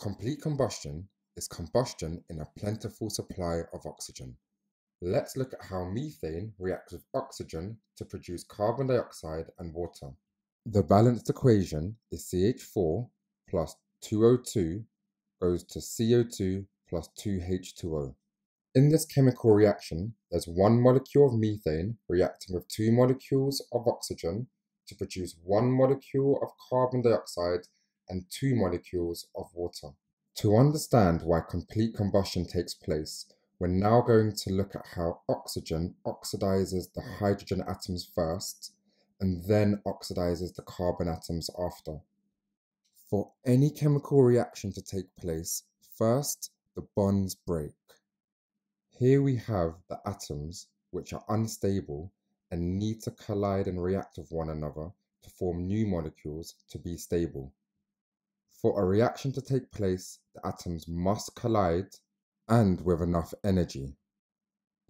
Complete combustion is combustion in a plentiful supply of oxygen. Let's look at how methane reacts with oxygen to produce carbon dioxide and water. The balanced equation is CH4 plus 2O2 goes to CO2 plus 2H2O. In this chemical reaction, there's one molecule of methane reacting with two molecules of oxygen to produce one molecule of carbon dioxide and two molecules of water. To understand why complete combustion takes place, we're now going to look at how oxygen oxidizes the hydrogen atoms first and then oxidizes the carbon atoms after. For any chemical reaction to take place, first the bonds break. Here we have the atoms, which are unstable and need to collide and react with one another to form new molecules to be stable. For a reaction to take place, the atoms must collide and with enough energy.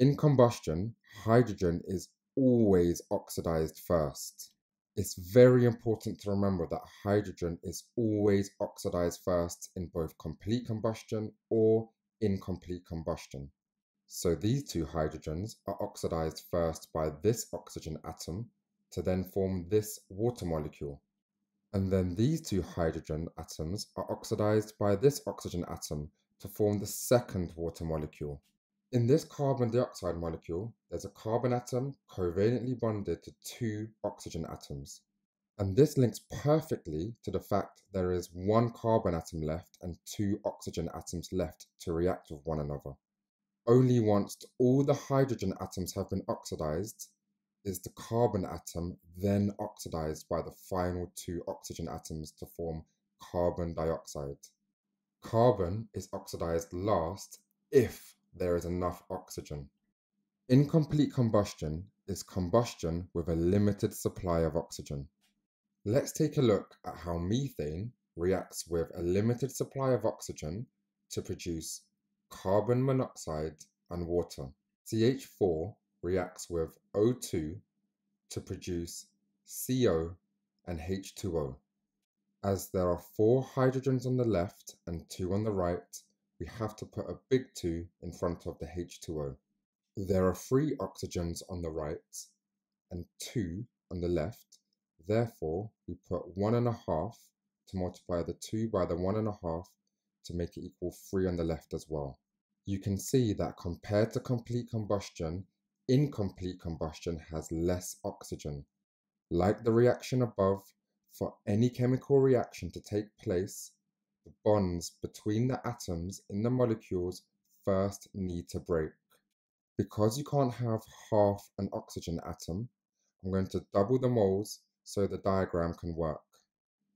In combustion, hydrogen is always oxidized first. It's very important to remember that hydrogen is always oxidized first in both complete combustion or incomplete combustion. So these two hydrogens are oxidized first by this oxygen atom to then form this water molecule. And then these two hydrogen atoms are oxidized by this oxygen atom to form the second water molecule. In this carbon dioxide molecule, there's a carbon atom covalently bonded to two oxygen atoms. And this links perfectly to the fact there is one carbon atom left and two oxygen atoms left to react with one another. Only once all the hydrogen atoms have been oxidized is the carbon atom then oxidized by the final two oxygen atoms to form carbon dioxide. Carbon is oxidized last if there is enough oxygen. Incomplete combustion is combustion with a limited supply of oxygen. Let's take a look at how methane reacts with a limited supply of oxygen to produce carbon monoxide and water. CH4 reacts with O2 to produce CO and H2O. As there are four hydrogens on the left and two on the right, we have to put a big 2 in front of the H2O. There are three oxygens on the right and two on the left. Therefore, we put 1.5 to multiply the 2 by the 1.5 to make it equal 3 on the left as well. You can see that compared to complete combustion, incomplete combustion has less oxygen. Like the reaction above, for any chemical reaction to take place, the bonds between the atoms in the molecules first need to break. Because you can't have half an oxygen atom, I'm going to double the moles so the diagram can work.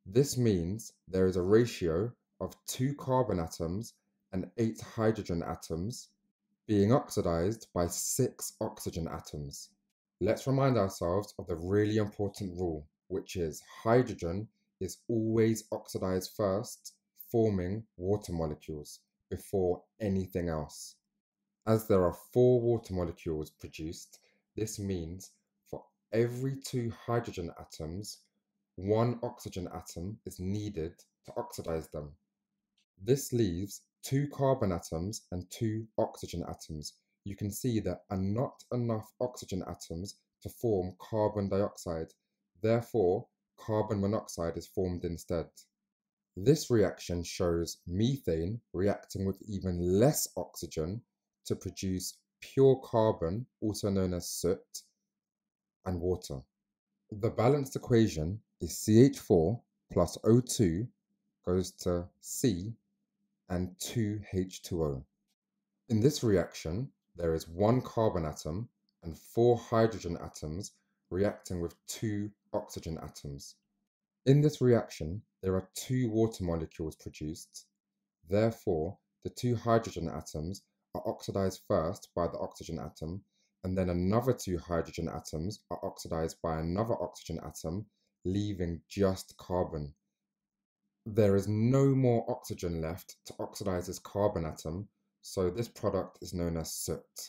This means there is a ratio of 2 carbon atoms and 8 hydrogen atoms being oxidized by 6 oxygen atoms. Let's remind ourselves of the really important rule, which is hydrogen is always oxidized first, forming water molecules before anything else. As there are 4 water molecules produced, this means for every 2 hydrogen atoms, 1 oxygen atom is needed to oxidize them. This leaves 2 carbon atoms and 2 oxygen atoms. You can see there are not enough oxygen atoms to form carbon dioxide. Therefore, carbon monoxide is formed instead. This reaction shows methane reacting with even less oxygen to produce pure carbon, also known as soot, and water. The balanced equation is CH4 plus O2 goes to C and 2H2O. In this reaction, there is 1 carbon atom and 4 hydrogen atoms reacting with 2 oxygen atoms. In this reaction, there are 2 water molecules produced. Therefore, the 2 hydrogen atoms are oxidized first by the oxygen atom, and then another 2 hydrogen atoms are oxidized by another oxygen atom, leaving just carbon. There is no more oxygen left to oxidize this carbon atom, so this product is known as soot.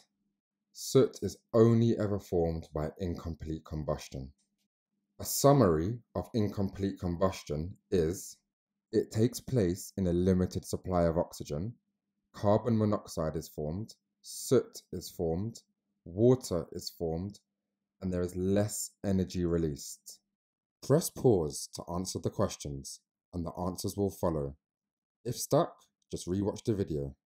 Soot is only ever formed by incomplete combustion. A summary of incomplete combustion is It takes place in a limited supply of oxygen. Carbon monoxide is formed, soot is formed, water is formed, and there is less energy released. Press pause to answer the questions, and the answers will follow. If stuck, just rewatch the video.